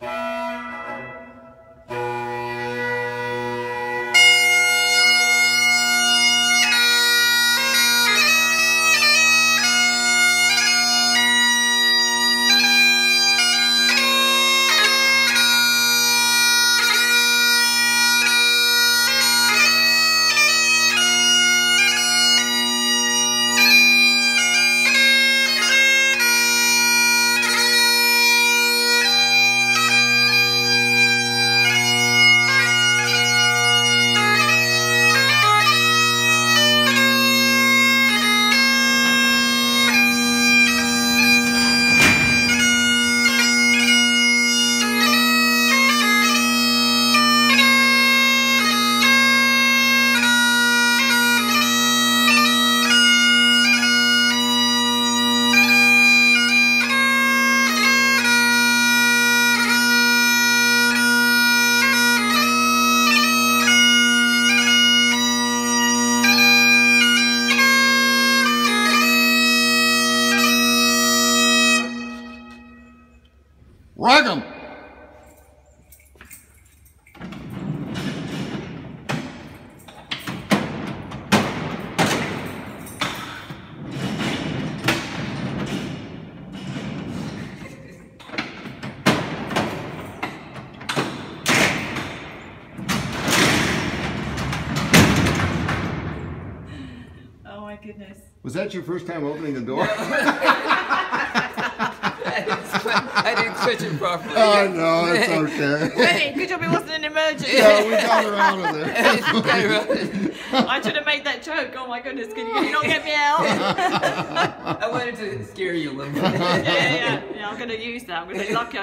Ragam! Oh my goodness. Was that your first time opening the door? No. I didn't switch it properly. Oh, no, it's okay. Hey, good job it wasn't an emergency. Yeah, we got around with it. I should have made that joke. Oh, my goodness, can you not get me out? I wanted to scare you a little bit. Yeah, I'm going to use that. I'm going to luck you.